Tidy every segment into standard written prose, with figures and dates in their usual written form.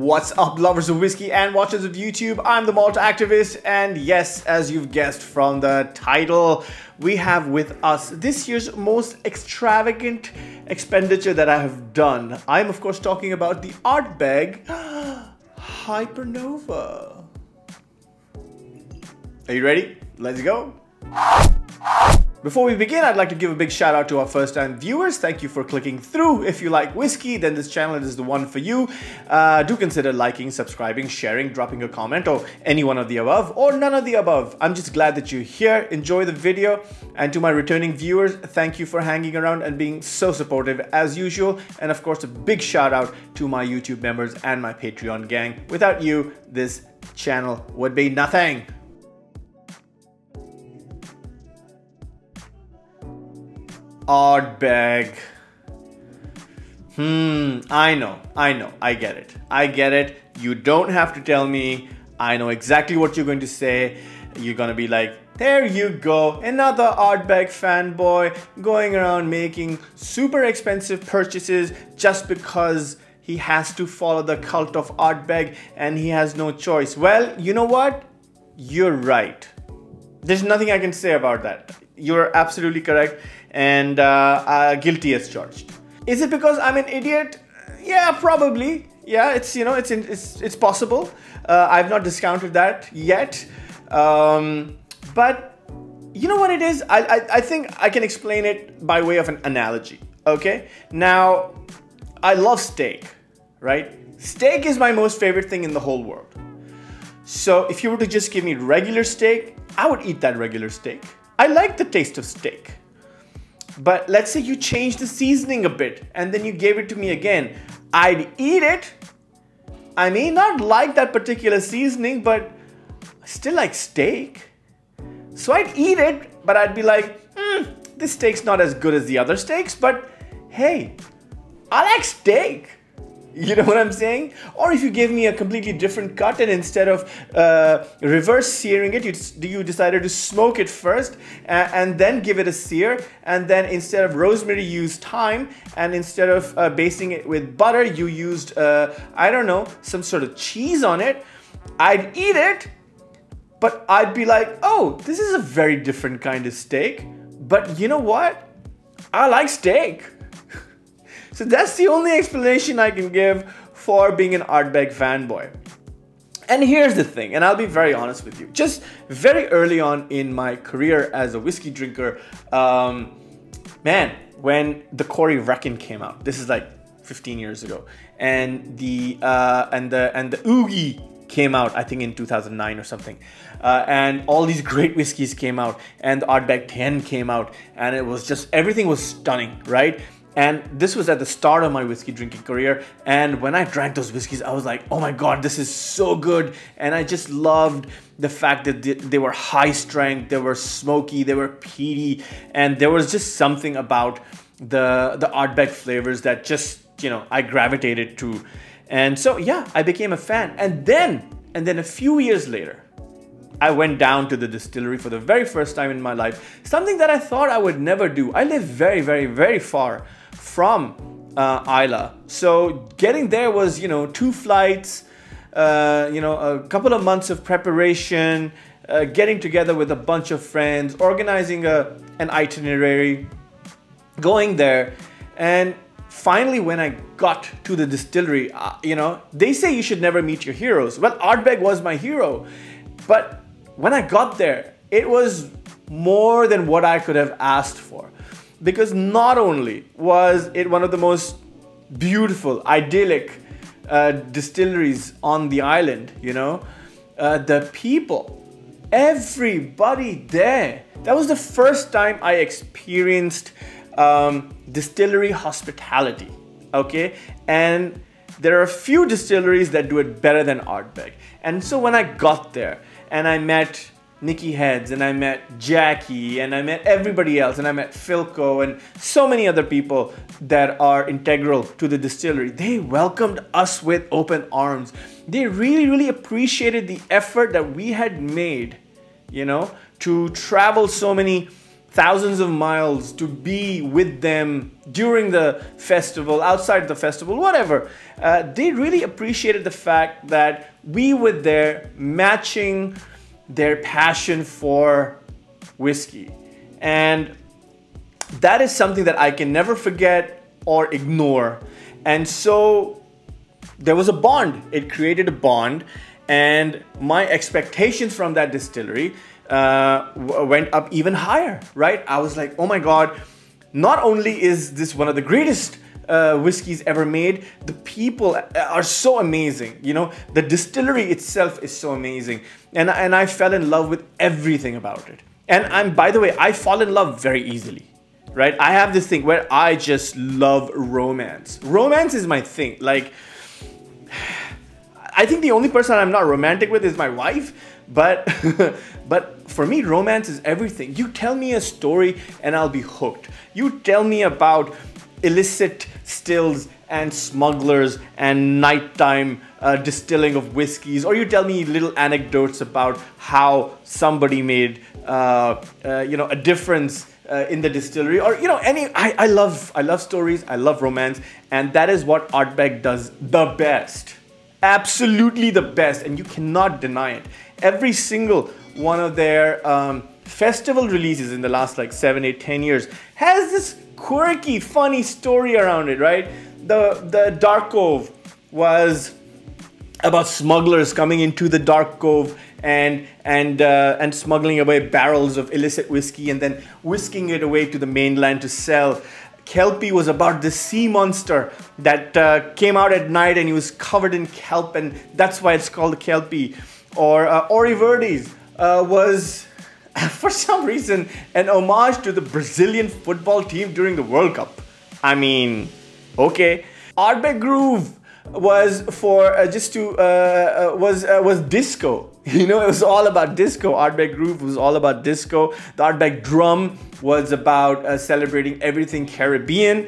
What's up, lovers of whiskey and watchers of YouTube? I'm the Malt Activist, and yes, as you've guessed from the title, we have with us this year's most extravagant expenditure that I have done. I'm of course talking about the Ardbeg Hypernova. Are you ready? Let's go. Before we begin, I'd like to give a big shout out to our first-time viewers. Thank you for clicking through. If you like whiskey, then this channel is the one for you. Do consider liking, subscribing, sharing, dropping a comment, or any one of the above, or none of the above. I'm just glad that you're here. Enjoy the video. And to my returning viewers, thank you for hanging around and being so supportive as usual. And of course, a big shout out to my YouTube members and my Patreon gang. Without you, this channel would be nothing. Ardbeg. I know. I get it. You don't have to tell me. I know exactly what you're going to say. You're going to be like, there you go. Another Ardbeg fanboy going around making super expensive purchases just because he has to follow the cult of Ardbeg and he has no choice. Well, you know what? You're right. There's nothing I can say about that. You're absolutely correct and guilty as charged. Is it because I'm an idiot? Yeah, probably. Yeah, it's possible. I've not discounted that yet. But you know what it is? I think I can explain it by way of an analogy, okay? Now, I love steak, right? Steak is my most favorite thing in the whole world. So if you were to just give me regular steak, I would eat that regular steak. I like the taste of steak, but let's say you change the seasoning a bit and then you gave it to me again. I'd eat it. I may not like that particular seasoning, but I still like steak. So I'd eat it, but I'd be like, this steak's not as good as the other steaks, but hey, I like steak. You know what I'm saying? Or if you give me a completely different cut and instead of reverse searing it, you decided to smoke it first and then give it a sear, and then instead of rosemary you used thyme, and instead of basting it with butter you used, I don't know, some sort of cheese on it. I'd eat it, but I'd be like, oh, this is a very different kind of steak, but you know what? I like steak. So that's the only explanation I can give for being an Ardbeg fanboy. And here's the thing, and I'll be very honest with you. Just very early on in my career as a whiskey drinker, man, when the Corey Reckon came out, this is like 15 years ago, and the Oogie came out, I think in 2009 or something. And all these great whiskies came out, and the Ardbeg 10 came out, and it was just, everything was stunning, right? And this was at the start of my whiskey drinking career. And when I drank those whiskeys, I was like, oh my God, this is so good. And I just loved the fact that they were high strength, they were smoky, they were peaty. And there was just something about the Ardbeg flavors that just, you know, I gravitated to. And so, yeah, I became a fan. And then a few years later, I went down to the distillery for the very first time in my life. Something that I thought I would never do. I live very, very, very far from Isla. So getting there was, you know, 2 flights, you know, a couple of months of preparation, getting together with a bunch of friends, organizing an itinerary, going there. And finally, when I got to the distillery, you know, they say you should never meet your heroes. Well, Ardbeg was my hero. But when I got there, it was more than what I could have asked for. Because not only was it one of the most beautiful, idyllic distilleries on the island, you know, the people, everybody there. That was the first time I experienced distillery hospitality, okay? And there are a few distilleries that do it better than Ardbeg. And so when I got there, and I met Nikki Heads, and I met Jackie, and I met everybody else, and I met Philco, and so many other people that are integral to the distillery. They welcomed us with open arms. They really, really appreciated the effort that we had made, you know, to travel so many thousands of miles to be with them during the festival, outside the festival, whatever. They really appreciated the fact that we were there matching their passion for whiskey. And that is something that I can never forget or ignore. And so there was a bond. It created a bond. And my expectations from that distillery went up even higher, right? I was like, oh my God, not only is this one of the greatest whiskeys ever made, the people are so amazing. You know, the distillery itself is so amazing. And I fell in love with everything about it. And by the way, I fall in love very easily, right? I have this thing where I just love romance. Romance is my thing. Like, I think the only person I'm not romantic with is my wife. But, but for me, romance is everything. You tell me a story and I'll be hooked. You tell me about illicit stills and smugglers and nighttime distilling of whiskeys, or you tell me little anecdotes about how somebody made you know, a difference in the distillery, or you know, any. I love stories. I love romance, and that is what Ardbeg does the best. Absolutely the best, and you cannot deny it. Every single one of their festival releases in the last like 7, 8, 10 years has this quirky, funny story around it, right? The Dark Cove was about smugglers coming into the Dark Cove and smuggling away barrels of illicit whiskey and then whisking it away to the mainland to sell. Kelpie was about this sea monster that came out at night and he was covered in kelp, and that's why it's called Kelpie. Or Oriverdes was, for some reason, an homage to the Brazilian football team during the World Cup. I mean, okay. Ardbeg Groove was for was disco. You know, it was all about disco. Ardbeg Groove was all about disco. The Ardbeg Drum was about celebrating everything Caribbean.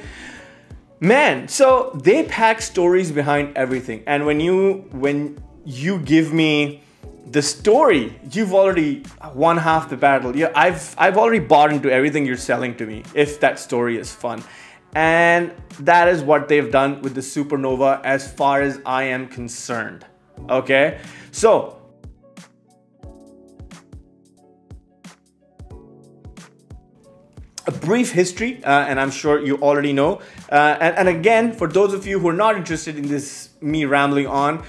Man, so they pack stories behind everything. And when you give me the story, you've already won half the battle. Yeah, I've already bought into everything you're selling to me, if that story is fun. And that is what they've done with the Supernova as far as I am concerned. Okay? So a brief history, and I'm sure you already know. And again, for those of you who are not interested in this, me rambling on,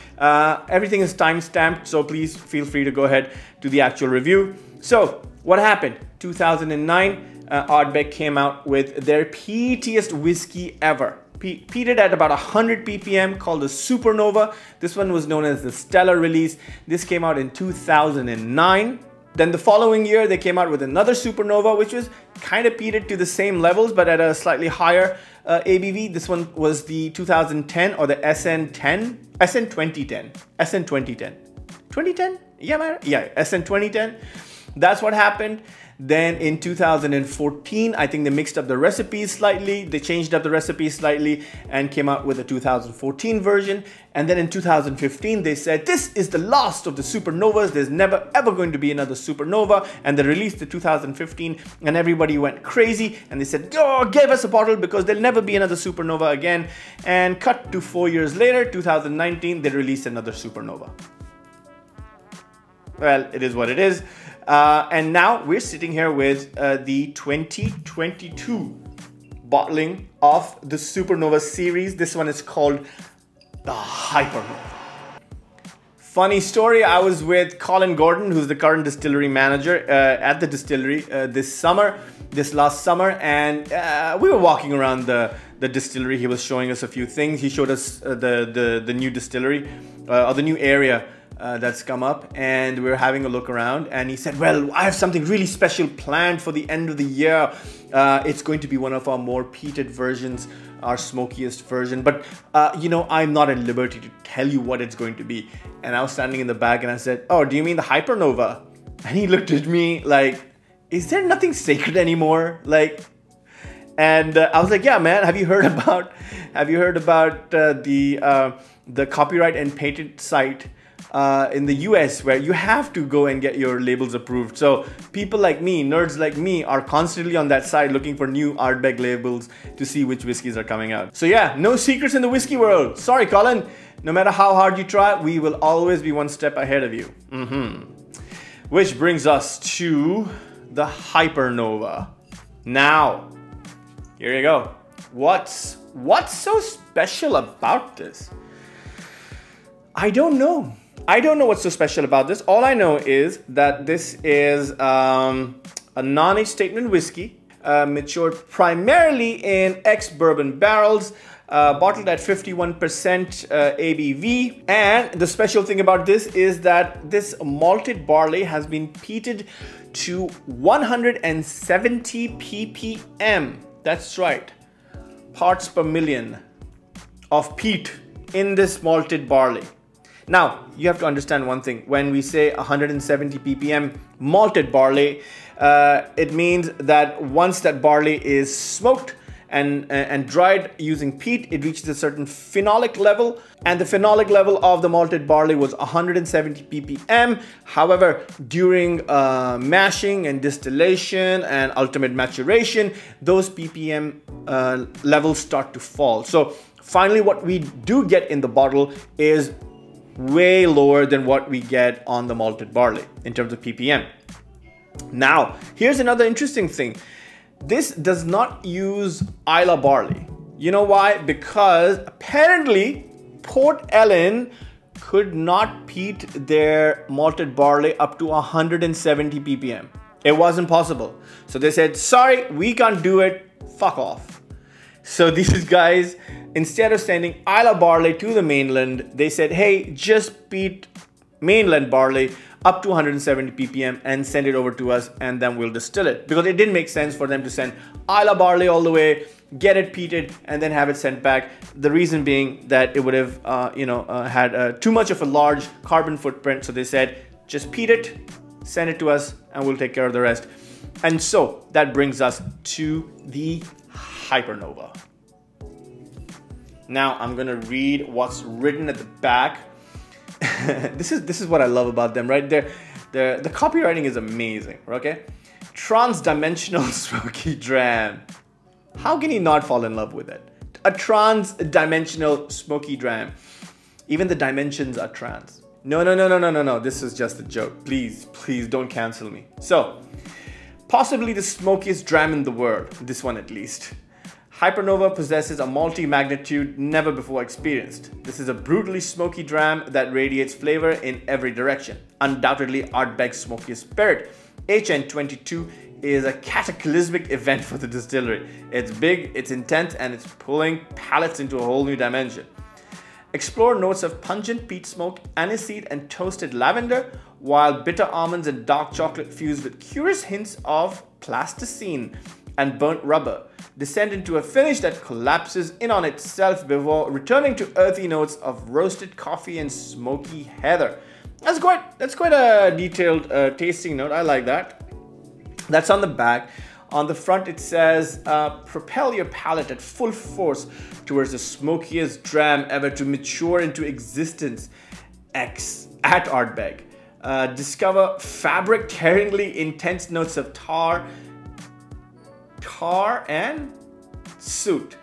everything is timestamped, so please feel free to go ahead to the actual review. So, what happened? 2009, Ardbeg came out with their peatiest whiskey ever. Peated at about 100 ppm, called the Supernova. This one was known as the Stellar Release. This came out in 2009. Then the following year, they came out with another Supernova, which was kind of peated to the same levels, but at a slightly higher ABV. This one was the 2010, or the SN2010. Yeah, man. Yeah, SN2010. That's what happened. Then in 2014, I think they mixed up the recipes slightly. They changed up the recipes slightly and came out with a 2014 version. And then in 2015, they said, this is the last of the Supernovas. There's never, ever going to be another Supernova. And they released the 2015 and everybody went crazy. And they said, oh, give us a bottle because there'll never be another Supernova again. And cut to 4 years later, 2019, they released another Supernova. Well, it is what it is. And now we're sitting here with the 2022 bottling of the Supernova series. This one is called the Hypernova. Funny story, I was with Colin Gordon, who's the current distillery manager at the distillery this last summer. And we were walking around the distillery. He was showing us a few things. He showed us the new distillery or the new area that's come up, and we were having a look around, and he said, well, I have something really special planned for the end of the year. It's going to be one of our more peated versions, our smokiest version, but you know, I'm not at liberty to tell you what it's going to be. And I was standing in the back and I said, oh, do you mean the Hypernova? And he looked at me like, is there nothing sacred anymore? Like, and I was like, yeah, man, have you heard about the copyright and patent site in the US where you have to go and get your labels approved. So people like me, nerds like me, are constantly on that side looking for new Ardbeg labels to see which whiskeys are coming out. So yeah, no secrets in the whiskey world. Sorry, Colin. No matter how hard you try, we will always be one step ahead of you. Which brings us to the Hypernova. Now, here you go. What's so special about this? I don't know. I don't know what's so special about this. All I know is that this is a non-age statement whiskey, matured primarily in ex-bourbon barrels, bottled at 51% ABV. And the special thing about this is that this malted barley has been peated to 170 ppm. That's right, parts per million of peat in this malted barley. Now, you have to understand one thing. When we say 170 ppm malted barley, it means that once that barley is smoked and dried using peat, it reaches a certain phenolic level, and the phenolic level of the malted barley was 170 ppm. However, during mashing and distillation and ultimate maturation, those ppm levels start to fall. So finally, what we do get in the bottle is way lower than what we get on the malted barley in terms of ppm. Now, here's another interesting thing. This does not use Isla barley. You know why? Because apparently Port Ellen could not peat their malted barley up to 170 ppm. It wasn't possible. So they said, sorry, we can't do it, fuck off. So these guys, instead of sending Isla barley to the mainland, they said, hey, just peat mainland barley up to 170 ppm and send it over to us, and then we'll distill it. Because it didn't make sense for them to send Isla barley all the way, get it peated, and then have it sent back. The reason being that it would have had too much of a large carbon footprint. So they said, just peat it, send it to us, and we'll take care of the rest. And so that brings us to the Hypernova. Now I'm gonna read what's written at the back. This is what I love about them, right? The copywriting is amazing, okay? Trans-dimensional smoky dram. How can you not fall in love with it? A trans-dimensional smoky dram. Even the dimensions are trans. No. This is just a joke. Please, please don't cancel me. So, possibly the smokiest dram in the world. This one at least. Hypernova possesses a malty magnitude never before experienced. This is a brutally smoky dram that radiates flavor in every direction. Undoubtedly Ardbeg's smokiest spirit, HN22 is a cataclysmic event for the distillery. It's big, it's intense, and it's pulling palates into a whole new dimension. Explore notes of pungent peat smoke, aniseed, and toasted lavender, while bitter almonds and dark chocolate fused with curious hints of plasticine and burnt rubber descend into a finish that collapses in on itself before returning to earthy notes of roasted coffee and smoky heather. That's quite a detailed tasting note. I like that. That's on the back. On the front it says, propel your palate at full force towards the smokiest dram ever to mature into existence at Ardbeg. Discover fabric-tearingly intense notes of tar and soot.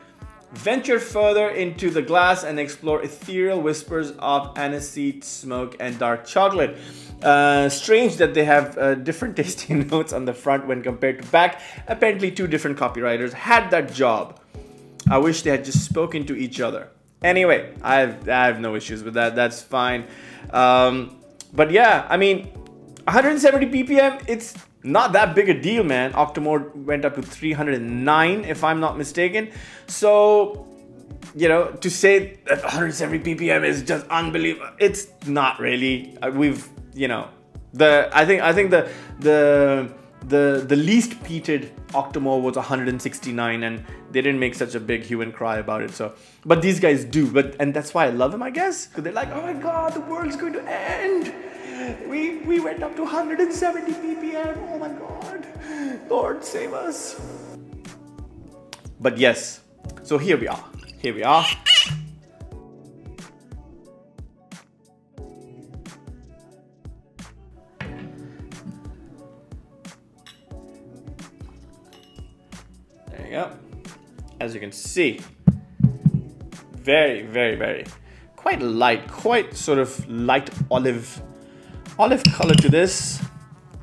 Venture further into the glass and explore ethereal whispers of aniseed smoke and dark chocolate. Strange that they have different tasting notes on the front when compared to back. Apparently two different copywriters had that job. I wish they had just spoken to each other. Anyway, I have no issues with that. That's fine. But yeah, I mean, 170 ppm, it's not that big a deal, man. Octomore went up to 309, if I'm not mistaken. So, you know, to say that 170 ppm is just unbelievable, it's not really. We've, you know, I think the least peated Octomore was 169, and they didn't make such a big hue and cry about it. So, but these guys do, and that's why I love them, I guess. Because they're like, oh my God, the world's going to end. We went up to 170 ppm. Oh my God, Lord save us. But yes, so here we are. Here we are. we go. As you can see, very quite light, quite sort of light olive color to this.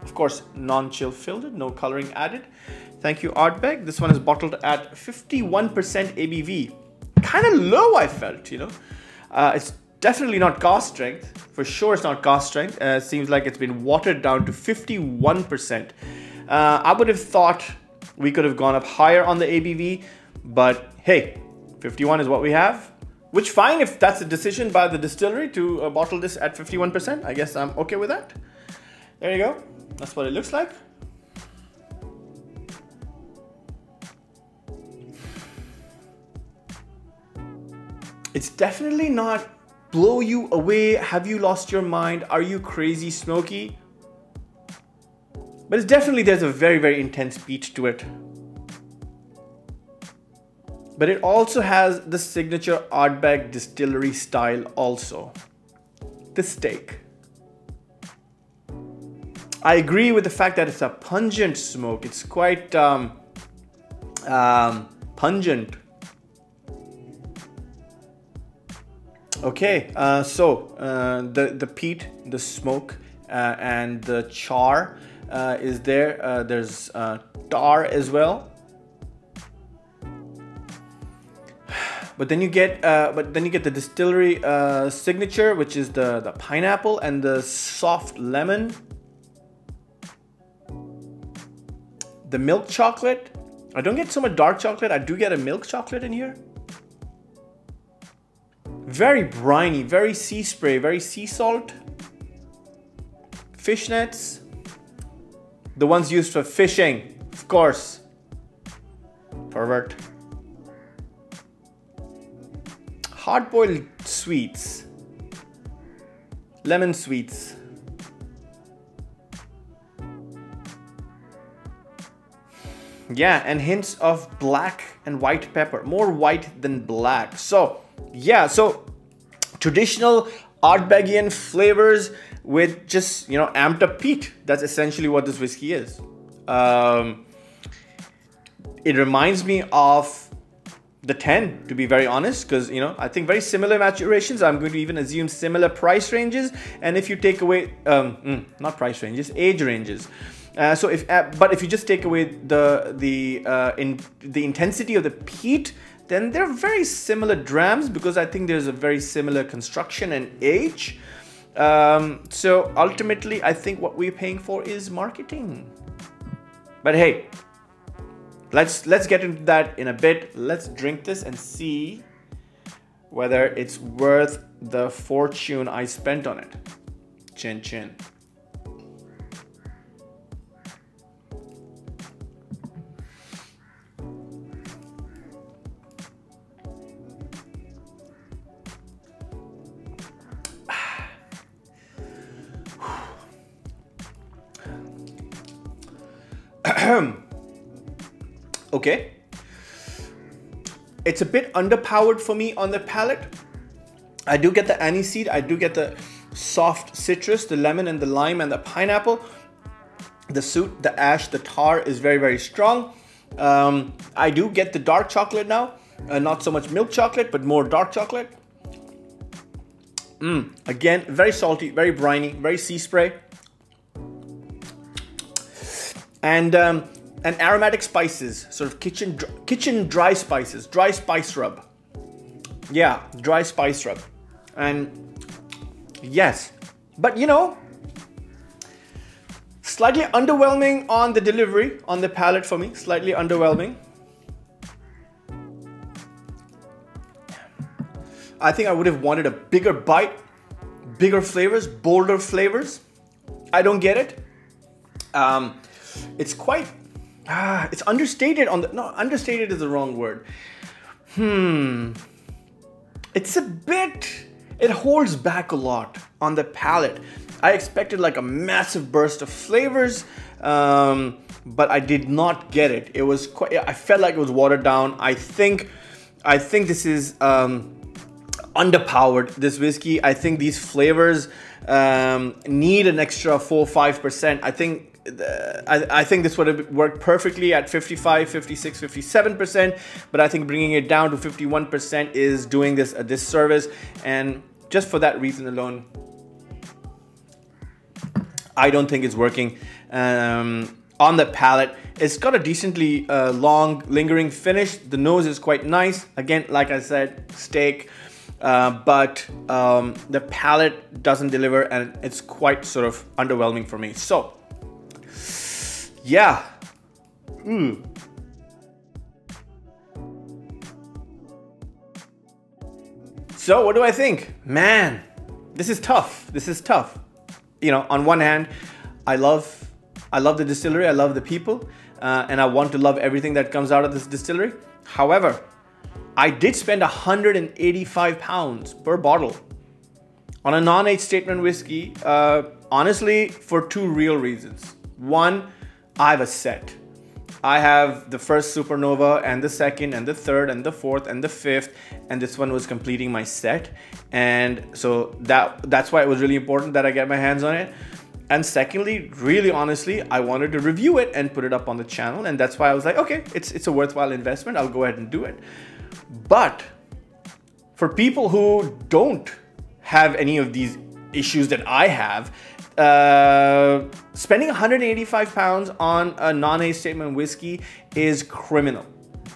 Of course, non-chill filtered, no coloring added. Thank you, Ardbeg. This one is bottled at 51% ABV. Kind of low, I felt, you know. It's definitely not cask strength. For sure, it's not cask strength. It seems like it's been watered down to 51%. I would have thought we could have gone up higher on the ABV, but hey, 51 is what we have. Which fine, if that's a decision by the distillery to bottle this at 51%, I guess I'm okay with that. There you go. That's what it looks like. It's definitely not blow you away, have you lost your mind, are you crazy smoky? But it's definitely, there's a very intense beat to it. But it also has the signature Ardbeg distillery style also. The steak. I agree with the fact that it's a pungent smoke. It's quite pungent. Okay, so the peat, the smoke, and the char is there. There's tar as well. But then you get the distillery signature, which is the pineapple and the soft lemon. The milk chocolate. I don't get so much dark chocolate. I do get a milk chocolate in here. Very briny, very sea spray, very sea salt. Fishnets. The ones used for fishing, of course. Pervert. Hard-boiled sweets. Lemon sweets. Yeah, and hints of black and white pepper. More white than black. So, yeah, so traditional Ardbegian flavors with just, you know, amped up peat. That's essentially what this whiskey is. It reminds me of the 10, to be very honest, because, you know, I think very similar maturations. I'm going to even assume similar price ranges. And if you take away, not price ranges, age ranges. But if you just take away the intensity of the peat, then they're very similar drams, because I think there's a very similar construction and age. So ultimately, I think what we're paying for is marketing. But hey, let's get into that in a bit. Let's drink this and see whether it's worth the fortune I spent on it. Chin chin. Okay, it's a bit underpowered for me on the palate. I do get the aniseed, I do get the soft citrus, the lemon and the lime and the pineapple. The soot, the ash, the tar is very strong. I do get the dark chocolate now, not so much milk chocolate, but more dark chocolate. Again, very salty, very briny, very sea spray. And aromatic spices, sort of kitchen dry spices, dry spice rub. Yeah, dry spice rub. And yes, but you know, slightly underwhelming on the delivery, on the palate for me, slightly underwhelming. I think I would have wanted a bigger bite, bigger flavors, bolder flavors. I don't get it. It's quite, it's understated on the, no, understated is the wrong word. It's a bit, it holds back a lot on the palate. I expected like a massive burst of flavors, but I did not get it. It was quite, I felt like it was watered down. I think this is underpowered, this whiskey. I think these flavors need an extra 4 or 5%. I think I think this would have worked perfectly at 55, 56, 57%, but I think bringing it down to 51% is doing this a disservice. And just for that reason alone, I don't think it's working on the palate. It's got a decently long lingering finish. The nose is quite nice. Again, like I said, steak, but the palate doesn't deliver, and it's quite sort of underwhelming for me. So yeah. So what do I think? Man, this is tough. This is tough. You know, on one hand, I love the distillery. I love the people, and I want to love everything that comes out of this distillery. However, I did spend £185 per bottle on a non-age statement whiskey, honestly, for two real reasons. One, I have a set. I have the first Supernova and the second and the third and the fourth and the fifth, and this one was completing my set. And so that's why it was really important that I get my hands on it. And secondly, really honestly, I wanted to review it and put it up on the channel, and that's why I was like, okay, it's a worthwhile investment. I'll go ahead and do it. But for people who don't have any of these issues that I have, spending £185 on a non-age statement whiskey is criminal,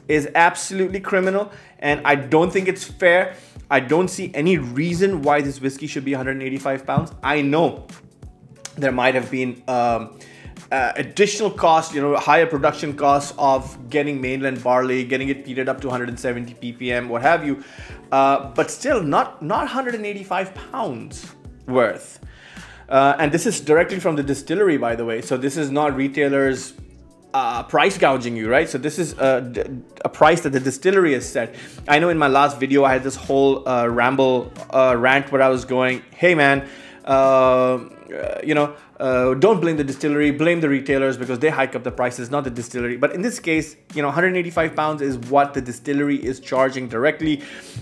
is absolutely criminal, and I don't think it's fair. I don't see any reason why this whiskey should be £185. I know there might have been additional costs, you know, higher production costs of getting mainland barley, getting it peated up to 170 ppm, what have you, but still not £185 worth. And this is directly from the distillery, by the way. So this is not retailers price gouging you, right? So this is a price that the distillery has set. I know in my last video, I had this whole rant where I was going, hey man, don't blame the distillery, blame the retailers because they hike up the prices, not the distillery. But in this case, you know, £185 is what the distillery is charging directly,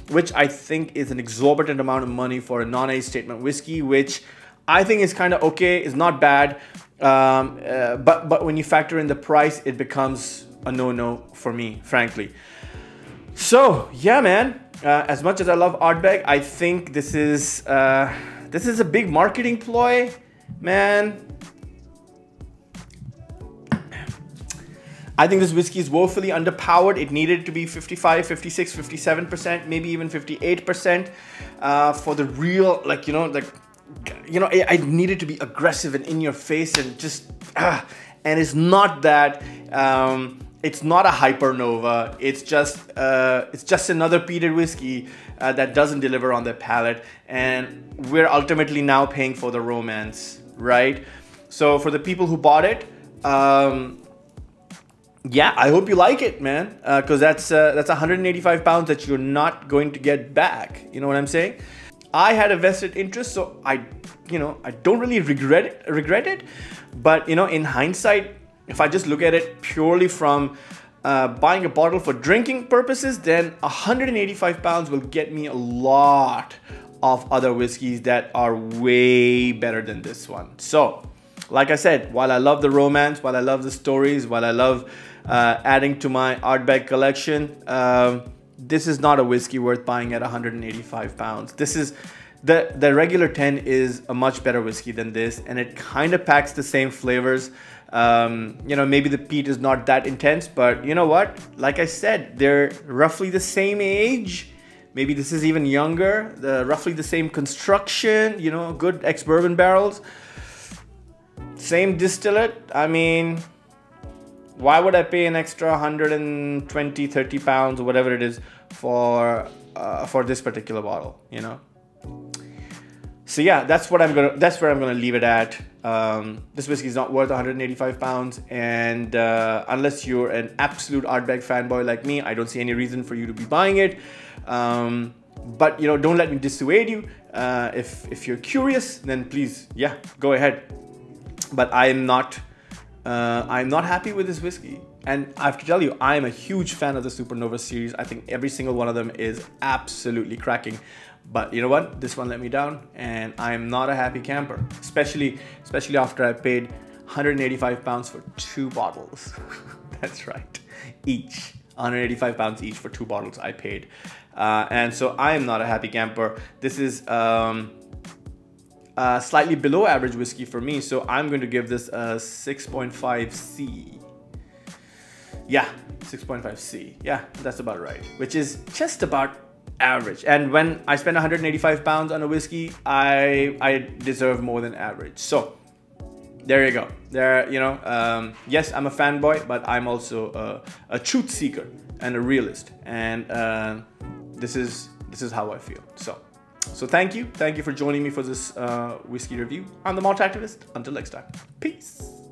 which I think is an exorbitant amount of money for a non-age statement whiskey, which I think it's kind of okay. It's not bad, but when you factor in the price, it becomes a no-no for me, frankly. So yeah, man. As much as I love Ardbeg, I think this is a big marketing ploy, man. I think this whiskey is woefully underpowered. It needed to be 55, 56, 57%, maybe even 58% for the real, like, you know, like. You know, I needed to be aggressive and in your face and just, and it's not that, it's not a hypernova. It's just another peated whiskey that doesn't deliver on the palate. And we're ultimately now paying for the romance, right? So for the people who bought it, yeah, I hope you like it, man. Cause that's £185 that you're not going to get back. You know what I'm saying? I had a vested interest, so I don't really regret it. But you know, in hindsight, if I just look at it purely from buying a bottle for drinking purposes, then £185 will get me a lot of other whiskeys that are way better than this one. So, like I said, while I love the romance, while I love the stories, while I love adding to my Ardbeg collection, this is not a whiskey worth buying at £185. This is the regular 10 is a much better whiskey than this, and it kind of packs the same flavors. You know, maybe the peat is not that intense, but you know what? Like I said, they're roughly the same age. Maybe this is even younger. Roughly the same construction. You know, good ex-bourbon barrels, same distillate. I mean, why would I pay an extra 120, 30 pounds or whatever it is for this particular bottle, you know? So yeah, that's where I'm gonna leave it at. This whiskey is not worth £185, and unless you're an absolute Ardbeg fanboy like me, I don't see any reason for you to be buying it. But you know, don't let me dissuade you. If you're curious, then please, yeah, go ahead. But I'm not happy with this whiskey, and I have to tell you, I am a huge fan of the Supernova series. I think every single one of them is absolutely cracking, but you know what? This one let me down, and I'm not a happy camper, especially after I paid £185 for two bottles. That's right, each. 185 pounds each for two bottles I paid. And so I am not a happy camper. This is slightly below average whiskey for me, so I'm going to give this a 6.5C. Yeah, 6.5C. Yeah, that's about right, which is just about average. And when I spend 185 pounds on a whiskey, I deserve more than average. So there you go. There, you know, yes, I'm a fanboy, but I'm also a truth seeker and a realist. And this is how I feel. So thank you for joining me for this whiskey review. I'm the Malt Activist. Until next time, peace.